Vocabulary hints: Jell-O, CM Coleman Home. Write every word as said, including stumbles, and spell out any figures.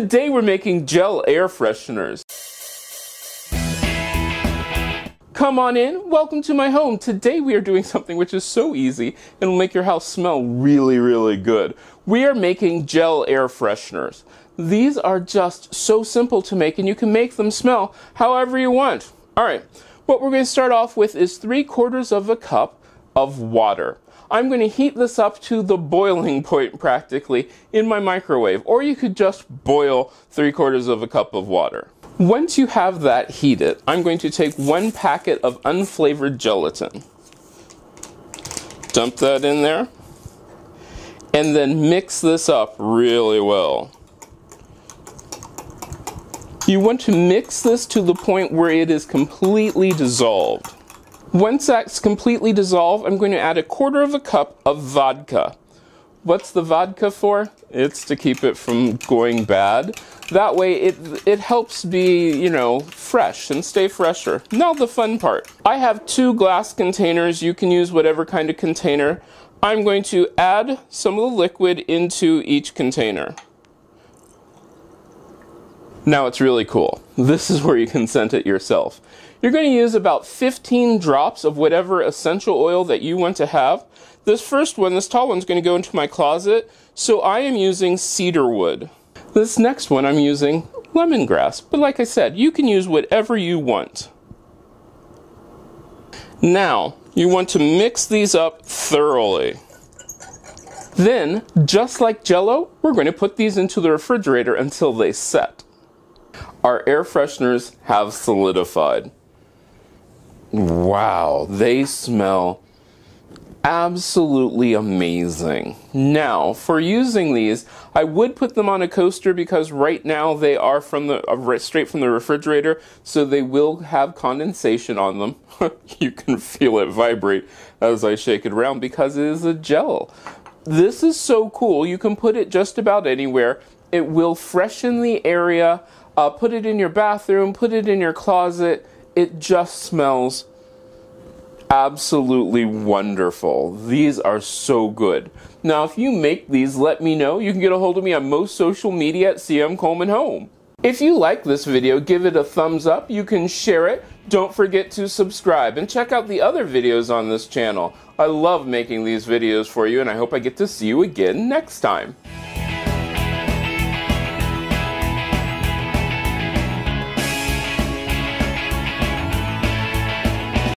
Today we're making gel air fresheners. Come on in, welcome to my home. Today we are doing something which is so easy and will make your house smell really, really good. We are making gel air fresheners. These are just so simple to make and you can make them smell however you want. All right, what we're going to start off with is three quarters of a cup of water. I'm going to heat this up to the boiling point practically in my microwave, or you could just boil three quarters of a cup of water. Once you have that heated, I'm going to take one packet of unflavored gelatin, dump that in there, and then mix this up really well. You want to mix this to the point where it is completely dissolved. Once that's completely dissolved, I'm going to add a quarter of a cup of vodka. What's the vodka for? It's to keep it from going bad. That way it, it helps be, you know, fresh and stay fresher. Now the fun part. I have two glass containers. You can use whatever kind of container. I'm going to add some of the liquid into each container. Now it's really cool. This is where you can scent it yourself. You're going to use about fifteen drops of whatever essential oil that you want to have. This first one, this tall one, is going to go into my closet, so I am using cedar wood. This next one I'm using lemongrass, but like I said, you can use whatever you want. Now, you want to mix these up thoroughly. Then, just like Jell-O, we're going to put these into the refrigerator until they set. Our air fresheners have solidified. Wow, they smell absolutely amazing. Now, for using these, I would put them on a coaster because right now they are from the uh, straight from the refrigerator, so they will have condensation on them. You can feel it vibrate as I shake it around because it is a gel. This is so cool. You can put it just about anywhere. It will freshen the area. Uh, put it in your bathroom, put it in your closet. It just smells absolutely wonderful. These are so good. Now, if you make these, let me know. You can get a hold of me on most social media at C M Coleman Home. If you like this video, give it a thumbs up. You can share it. Don't forget to subscribe and check out the other videos on this channel. I love making these videos for you, and I hope I get to see you again next time.